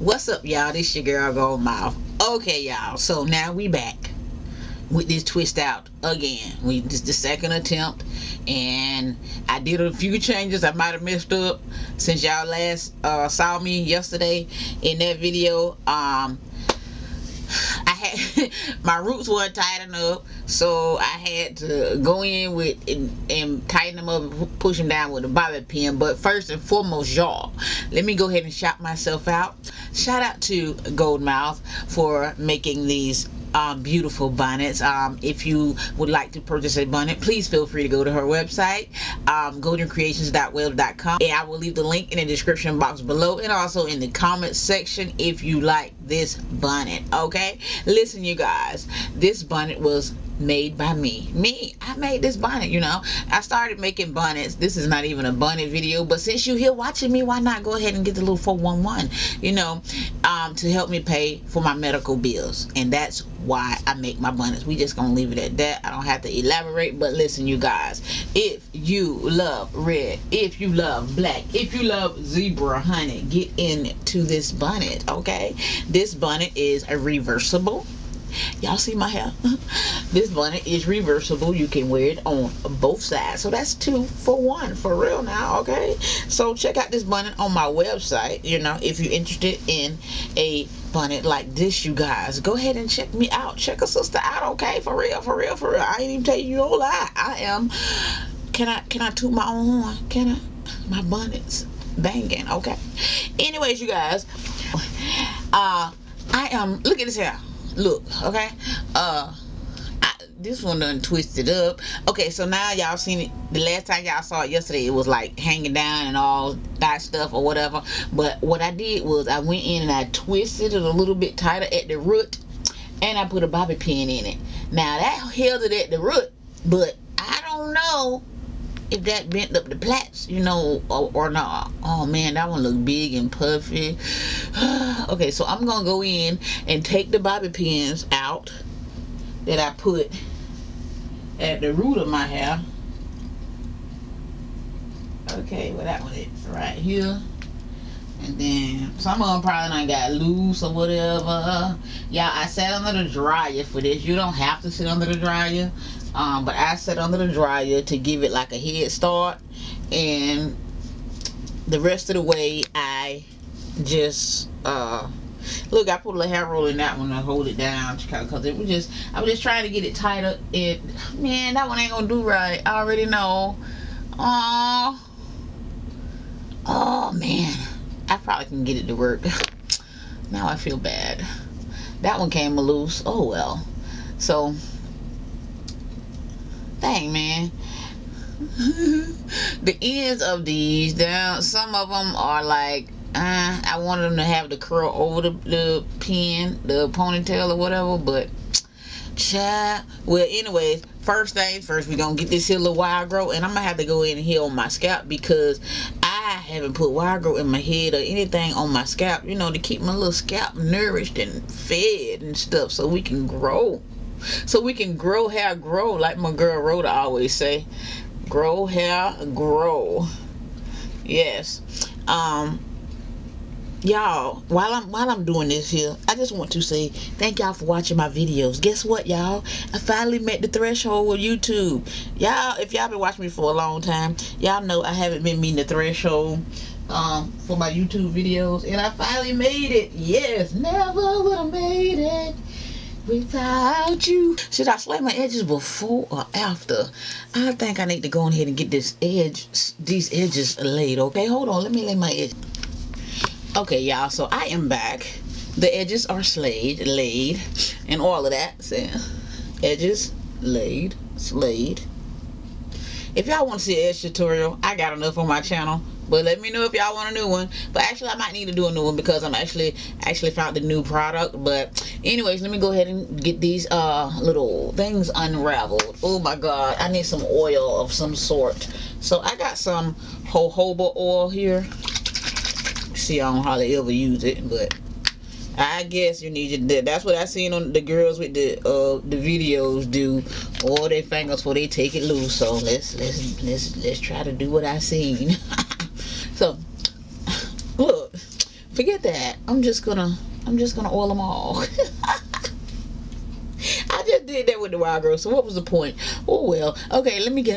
What's up, y'all? This your girl Goldmouth. Okay, y'all, so now we back with this twist out again. This is the second attempt, and I did a few changes. I might have messed up since y'all last saw me yesterday in that video. I had my roots were tightened up, so I had to go in with and tighten them up and push them down with a bobby pin. But first and foremost, y'all, let me go ahead and shout myself out. Shout out to Goldmouth for making these beautiful bonnets. If you would like to purchase a bonnet, please feel free to go to her website, goldencreations.webs.com, and I will leave the link in the description box below and also in the comments section if you like this bonnet. Okay, listen, you guys, this bonnet was made by me. I made this bonnet. You know, I started making bonnets. This is not even a bonnet video, but since you're here watching me, why not go ahead and get the little 411, you know, to help me pay for my medical bills. And that's why I make my bonnets. We just gonna leave it at that. I don't have to elaborate. But listen, you guys, if you love red, if you love black, if you love zebra, honey, get into this bonnet. Okay, this bonnet is a reversible. Y'all see my hair? This bonnet is reversible. You can wear it on both sides. So that's 2 for 1 for real now, okay? So check out this bonnet on my website, you know, if you're interested in a bonnet like this, you guys. Go ahead and check me out. Check a sister out, okay? For real, for real, for real. I ain't even tell you no lie. I am, can I toot my own horn? Can I? My bonnet's banging, okay? Anyways, you guys, I am, look at this hair. Look, okay, this one done twisted up. Okay, so now y'all seen it. The last time y'all saw it yesterday, it was like hanging down and all that stuff or whatever. But what I did was I went in and I twisted it a little bit tighter at the root, and I put a bobby pin in it. Now that held it at the root, but I don't know if that bent up the plaits, you know, or not. Oh man, that one look big and puffy. Okay, so I'm gonna go in and take the bobby pins out that I put at the root of my hair. Okay, well that one is right here. And then some of them probably done got loose or whatever. Yeah, I sat under the dryer for this. You don't have to sit under the dryer. But I sat under the dryer to give it like a head start, and the rest of the way I just look, I put a little hair roll in that one to hold it down because it was just, I was just trying to get it tighter. It, man, that one ain't gonna do right. I already know. Oh man, I probably can get it to work. Now I feel bad. That one came loose. Oh well. So. Dang, man. The ends of these down, some of them are like I wanted them to have the curl over the pin, the ponytail or whatever, but child. Well, anyways, first things first, we're gonna get this here little wire grow, and I'm gonna have to go in and heal my scalp because I haven't put wire grow in my head or anything on my scalp, you know, to keep my little scalp nourished and fed and stuff so we can grow. So we can grow hair, grow, like my girl Rhoda always say, grow hair, grow. Yes. Y'all, while I'm doing this here, I just want to say thank y'all for watching my videos. Guess what, y'all? I finally met the threshold with YouTube. Y'all, if y'all been watching me for a long time, y'all know I haven't been meeting the threshold for my YouTube videos, and I finally made it. Yes, never would have made it without you. Should I slay my edges before or after? I think I need to go ahead and get this edge, these edges laid. Okay, hold on, let me lay my edge. Okay, y'all, so I am back. The edges are laid and all of that. So edges laid. If y'all want to see an edge tutorial, I got enough on my channel. But let me know if y'all want a new one. But actually, I might need to do a new one because I'm actually found the new product. But anyways, let me go ahead and get these little things unraveled. Oh my God, I need some oil of some sort. So I got some jojoba oil here. See, I don't hardly ever use it, but I guess you need it. That's what I seen on the girls with the videos do. All their fingers before they take it loose. So let's try to do what I seen. So, look, forget that. I'm just gonna oil them all. I just did that with the wild girl, so what was the point? Oh well. Okay, let me go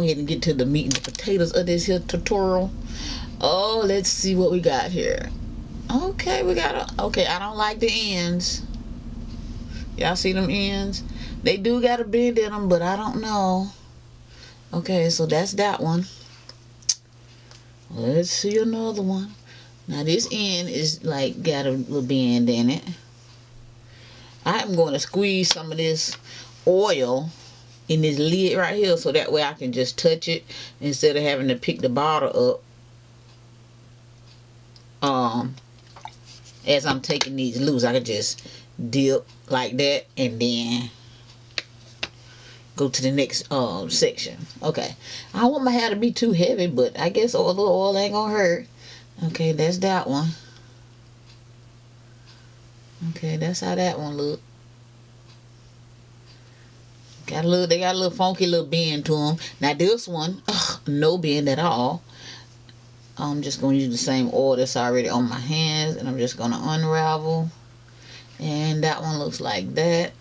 ahead and get to the meat and the potatoes of this here tutorial. Oh, let's see what we got here. Okay, we got a, okay, I don't like the ends. Y'all see them ends? They do got a bend in them, but I don't know. Okay, so that's that one. Let's see another one. Now this end is like got a little bend in it. I'm going to squeeze some of this oil in this lid right here so that way I can just touch it instead of having to pick the bottle up. As I'm taking these loose, I can just dip like that and then go to the next section. Okay, I don't want my hair to be too heavy, but I guess a little oil ain't gonna hurt. Okay, that's that one. Okay, that's how that one look. Got a little, they got a little funky little bend to them. Now this one, ugh, no bend at all. I'm just gonna use the same oil that's already on my hands, and I'm just gonna unravel. And that one looks like that.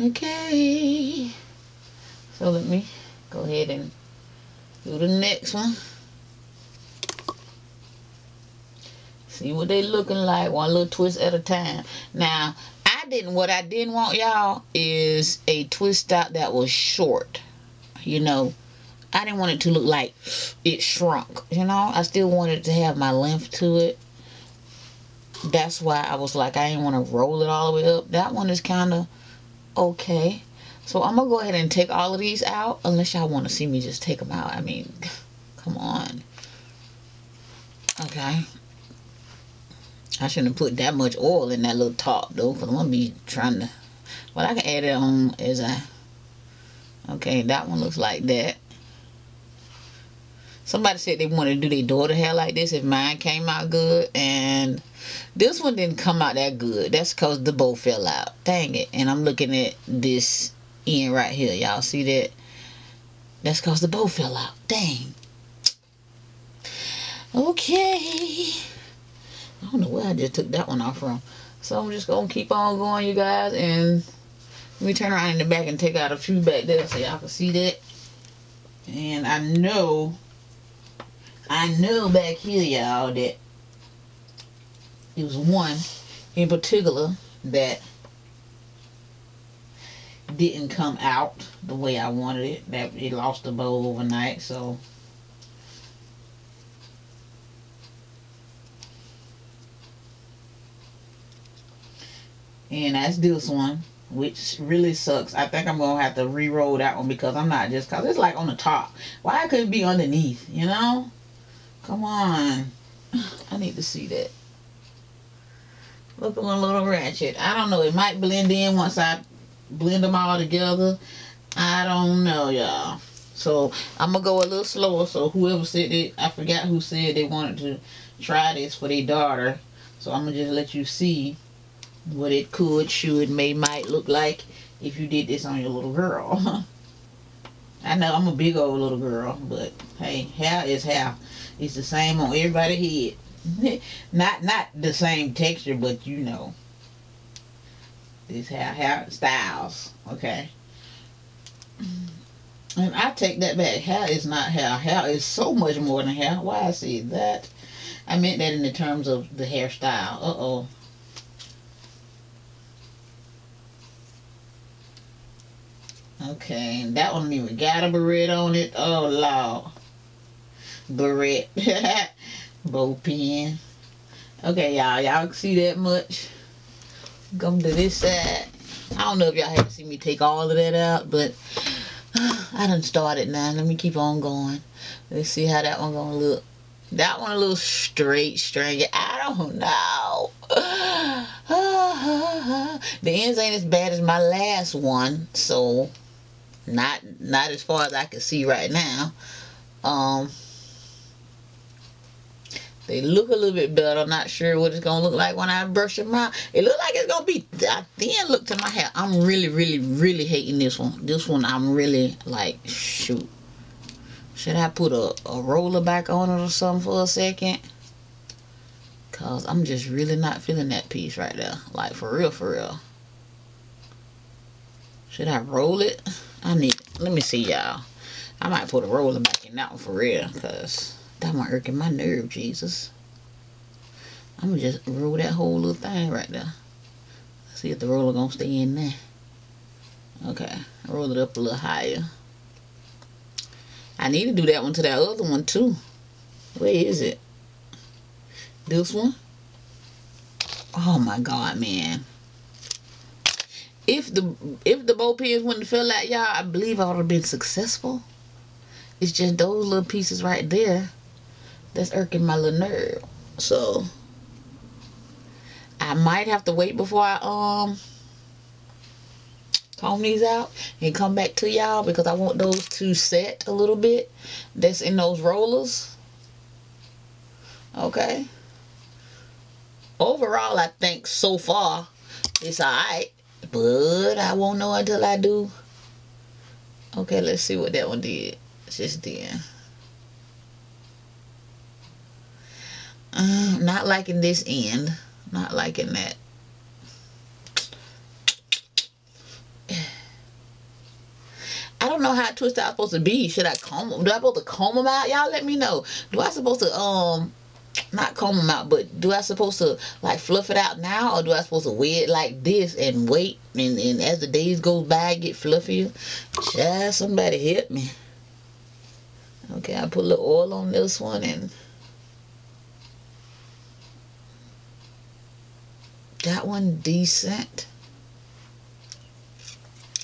Okay, so let me go ahead and do the next one. See what they looking like, one little twist at a time. Now, what I didn't want, y'all, is a twist out that was short. You know, I didn't want it to look like it shrunk, you know. I still wanted to have my length to it. That's why I was like, I didn't want to roll it all the way up. That one is kind of okay. So I'm going to go ahead and take all of these out, unless y'all want to see me just take them out. I mean, come on. Okay. I shouldn't have put that much oil in that little top, though, because I'm going to be trying to... Well, I can add it on as I... Okay, that one looks like that. Somebody said they wanted to do their daughter hair like this if mine came out good, and this one didn't come out that good. That's because the bow fell out. Dang it. And I'm looking at this end right here. Y'all see that? That's because the bow fell out. Dang. Okay. I don't know where I just took that one off from. So I'm just going to keep on going, you guys. And let me turn around in the back and take out a few back there so y'all can see that. And I know back here, y'all, that it was one in particular that didn't come out the way I wanted it. That it lost the bow overnight, so... And that's this one, which really sucks. I think I'm going to have to re-roll that one because I'm not just... Because it's like on the top. Why it couldn't be underneath, you know? Come on. I need to see that. Looking a little ratchet. I don't know. It might blend in once I blend them all together. I don't know, y'all. So, I'm going to go a little slower. So, whoever said it... I forgot who said they wanted to try this for their daughter. So, I'm going to just let you see what it could, should, may, might look like if you did this on your little girl. I know I'm a big old little girl, but hey, hair is hair. It's the same on everybody's head. not the same texture, but you know, this hair styles, okay? And I take that back. Hair is not hair. Hair is so much more than hair. Why I say that? I meant that in the terms of the hairstyle. Uh-oh. Okay, and that one even got a beret on it. Oh, Lord. Beret. Bow pin. Okay, y'all. Y'all can see that much. Come to this side. I don't know if y'all have seen me take all of that out, but I done started now. Let me keep on going. Let's see how that one gonna look. That one a little straight. I don't know. The ends ain't as bad as my last one, so... Not as far as I can see right now. They look a little bit better. I'm not sure what it's going to look like when I brush them out. It looks like it's going to be a thin look to my hair. I'm really hating this one. This one I'm really like, shoot. Should I put a roller back on it or something for a second? Because I'm just really not feeling that piece right there. Like, for real, for real. Should I roll it? I need... Let me see, y'all. I might put a roller back in that one for real. Because that might irk my nerve, Jesus. I'm going to just roll that whole little thing right there. Let's see if the roller going to stay in there. Okay. Roll it up a little higher. I need to do that one to that other one, too. Where is it? This one? Oh, my God, man. If the bow pins wouldn't fell out, y'all, I believe I would have been successful. It's just those little pieces right there that's irking my little nerve. So, I might have to wait before I comb these out and come back to y'all, because I want those to set a little bit that's in those rollers. Okay. Overall, I think so far it's alright, but I won't know until I do. Okay, let's see what that one did just then. Not liking this end. Not liking that. I don't know how twisted I'm supposed to be. Should I comb them? Do I supposed to comb them out? Y'all let me know. Do I supposed to, not comb them out, but do I supposed to, like, fluff it out now? Or do I supposed to wear it like this and wait? And as the days go by, I get fluffier? Child, somebody help me. Okay, I put a little oil on this one and... That one decent.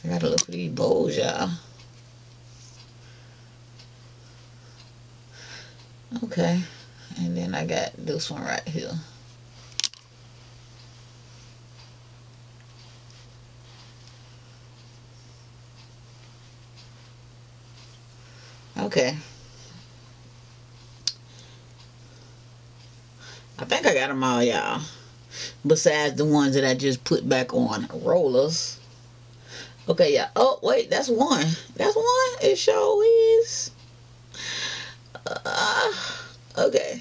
I gotta look for these bows, y'all. Okay. And then I got this one right here. Okay. I think I got them all, y'all. Besides the ones that I just put back on rollers. Okay, yeah. Oh, wait, that's one. That's one. It sure is. Okay.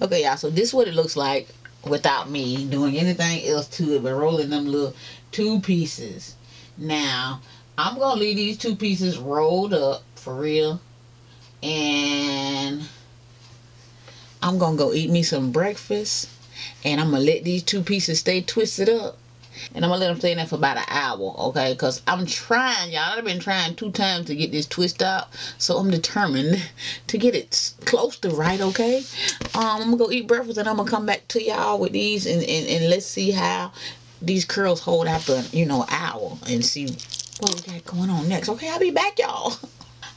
Okay, y'all. So this is what it looks like without me doing anything else to it but rolling them little two pieces. Now, I'm going to leave these two pieces rolled up for real. And I'm going to go eat me some breakfast. And I'm going to let these two pieces stay twisted up. And I'm going to let them stay in there for about an hour, okay? Because I'm trying, y'all. I've been trying 2 times to get this twist out. So I'm determined to get it close to right, okay? I'm going to go eat breakfast and I'm going to come back to y'all with these. And let's see how these curls hold after, you know, an hour. And see what we got going on next. Okay, I'll be back, y'all.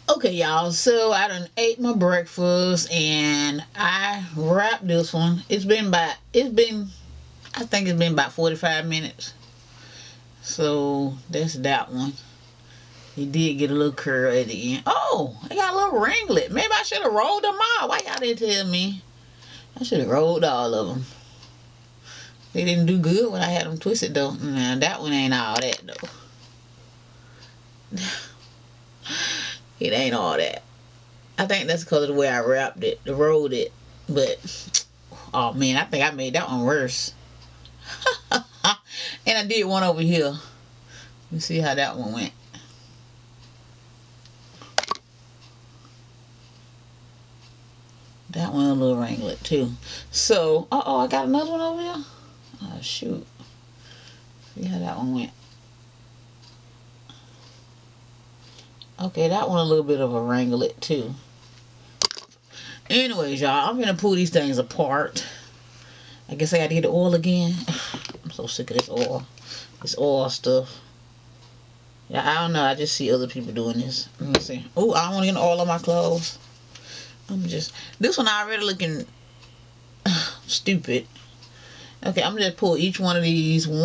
Okay, y'all, so I done ate my breakfast and I wrapped this one. I think it's been about 45 minutes. So, that's that one. It did get a little curl at the end. Oh, it got a little ringlet. Maybe I should have rolled them all. Why y'all didn't tell me? I should have rolled all of them. They didn't do good when I had them twisted, though. Now, that one ain't all that, though. It ain't all that. I think that's because of the way I wrapped it, rolled it. But, oh man, I think I made that one worse. And I did one over here. Let me see how that one went. That one a little ringlet too. So, uh-oh, I got another one over here. Oh, shoot. See how that one went. Okay, that one a little bit of a wranglet too. Anyways, y'all, I'm gonna pull these things apart. I guess I gotta get the oil again. I'm so sick of this oil stuff. Yeah, I don't know. I just see other people doing this. Let me see. Oh, I don't want to get oil on my clothes. This one already looking stupid. Okay, I'm gonna just pull each one of these 1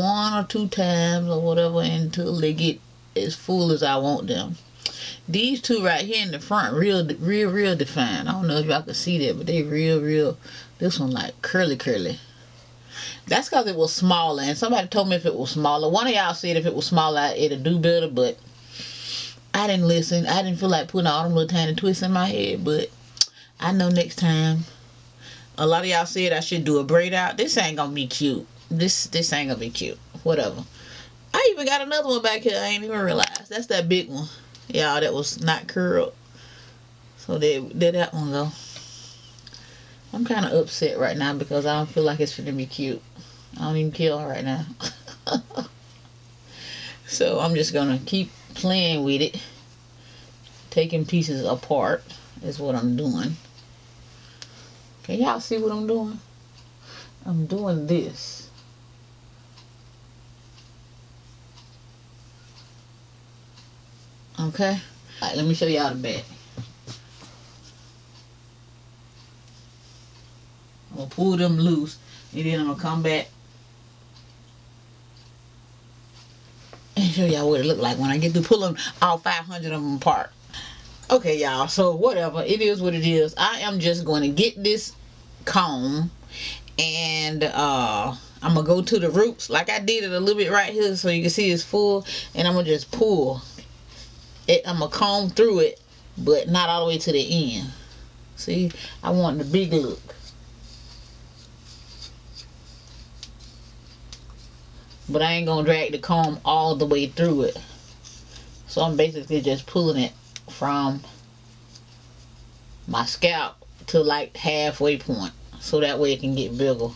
or 2 times or whatever until they get as full as I want them. These two right here in the front, real defined. I don't know if y'all can see that, but they real. This one like curly. That's because it was smaller, and somebody told me if it was smaller. One of y'all said if it was smaller, it'll do better, but I didn't listen. I didn't feel like putting all them little tiny twists in my head, but I know next time. A lot of y'all said I should do a braid out. This ain't gonna be cute. This ain't gonna be cute. Whatever. I even got another one back here. I ain't even realized. That's that big one, y'all, that was not curled. So there that one go. I'm kind of upset right now because I don't feel like it's gonna be cute. I don't even care right now. So I'm just gonna keep playing with it, taking pieces apart is what I'm doing. Can y'all see what I'm doing? I'm doing this. Okay. All right, let me show y'all the back. I'm gonna pull them loose and then I'm gonna come back and show y'all what it look like when I get to pulling all 500 of them apart. Okay, y'all, so whatever, it is what it is. I am just going to get this comb and I'm gonna go to the roots like I did it a little bit right here so you can see it's full, and I'm gonna just pull it. I'm gonna comb through it, but not all the way to the end. See, I want the big look. But I ain't gonna drag the comb all the way through it. So I'm basically just pulling it from my scalp to like halfway point, so that way it can get bigger.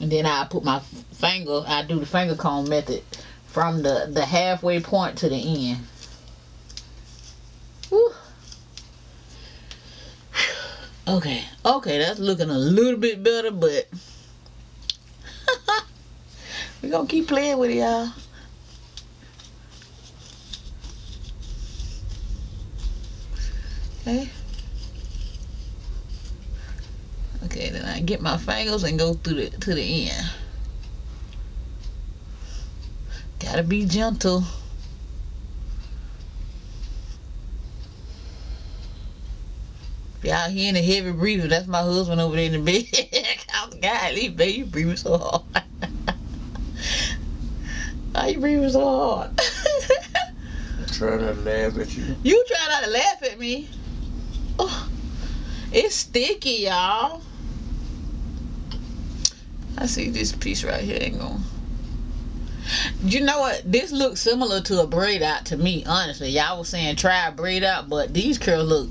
And then I put my finger, I do the finger comb method from the halfway point to the end. Whew. Okay, that's looking a little bit better, but we're gonna keep playing with it, y'all. Okay, then I get my fingers and go through to the end. Gotta be gentle. Y'all hearing the heavy breathing? That's my husband over there in the bed. God, he baby, you breathing so hard. Why you breathing so hard? I try not to laugh at you. You try not to laugh at me. Oh, it's sticky, y'all. I see this piece right here ain't gonna. You know what? This looks similar to a braid out to me, honestly. Y'all was saying try a braid out, but these curls look.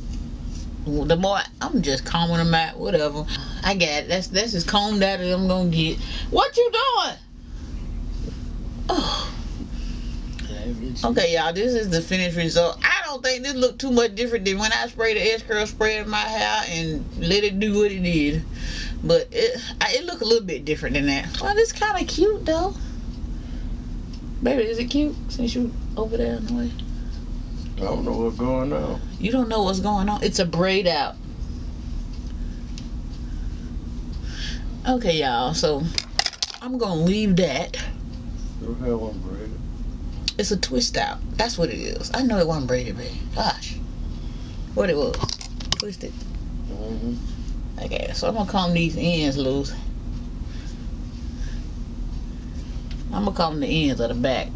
The more I'm just combing them out, whatever. I got it. That's as combed out as I'm gonna get. What you doing? Oh. Okay, y'all, this is the finished result. I don't think this looked too much different than when I sprayed the S-curl spray in my hair and let it do what it did, but it looked a little bit different than that. Well, this kind of cute though. Baby, is it cute since you over there in the way? I don't know what's going on. You don't know what's going on? It's a braid out. Okay, y'all, so I'm gonna leave that. Hair wasn't braided. It's a twist out. That's what it is. I know it wasn't braided, baby. Gosh. What it was. Twisted. Mm-hmm. Okay, so I'm going to comb these ends loose. I'm going to comb the ends of the back.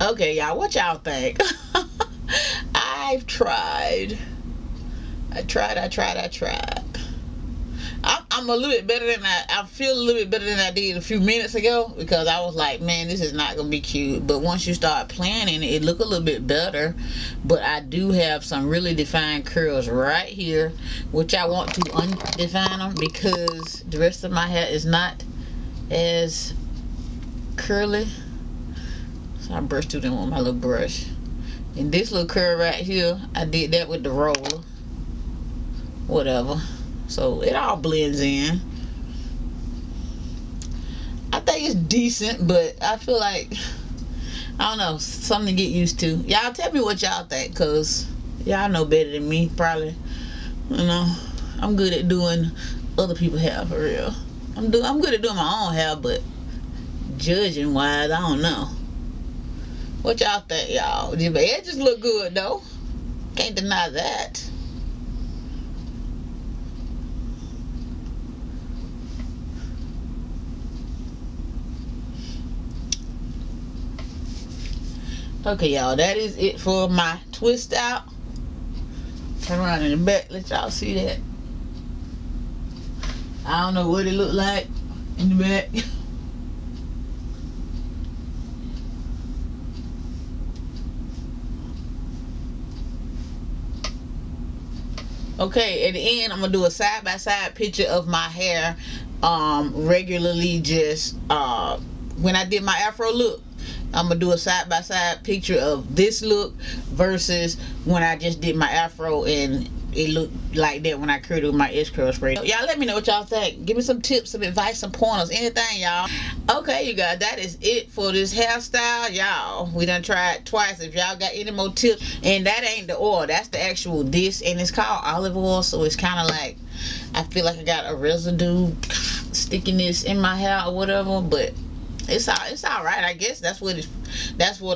Okay, y'all. What y'all think? I've tried. I tried. I'm a little bit better than I feel a little bit better than I did a few minutes ago, because I was like, man, this is not gonna be cute. But once you start planning it, look a little bit better. But I do have some really defined curls right here, which I want to undefine them because the rest of my hair is not as curly. So I brushed through them with my little brush. And this little curl right here, I did that with the roller. Whatever. So it all blends in. I think it's decent, but I feel like, I don't know, something to get used to. Y'all tell me what y'all think, because y'all know better than me, probably. You know, I'm good at doing other people's hair, for real. I'm good at doing my own hair, but judging wise, I don't know. What y'all think, y'all? The edges look good, though. Can't deny that. Okay, y'all, that is it for my twist out. Turn around in the back, let y'all see that. I don't know what it looked like in the back. Okay, at the end, I'm gonna do a side-by-side picture of my hair regularly, just when I did my afro look. I'm gonna do a side-by-side picture of this look versus when I just did my afro and it looked like that when I curled my S-curl spray. Y'all let me know what y'all think. Give me some tips, some advice, some pointers, anything, y'all. Okay, you guys, that is it for this hairstyle, y'all. We done tried twice. If y'all got any more tips, and that ain't the oil, that's the actual dish, and it's called olive oil, so it's kind of like, I feel like I got a residue stickiness in my hair or whatever, but it's all right, I guess. That's what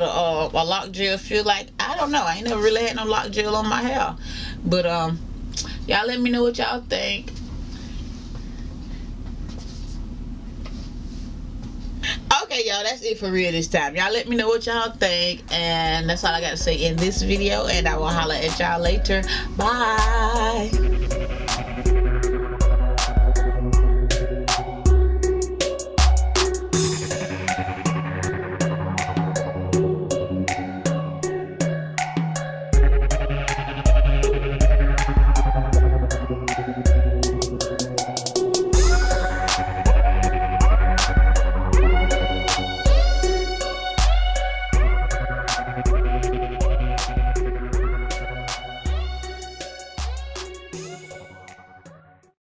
a lock gel feel like. I don't know, I ain't never really had no lock gel on my hair, but y'all let me know what y'all think. Okay, y'all, that's it for real this time. Y'all let me know what y'all think, and that's all I got to say in this video, and I will holler at y'all later. Bye.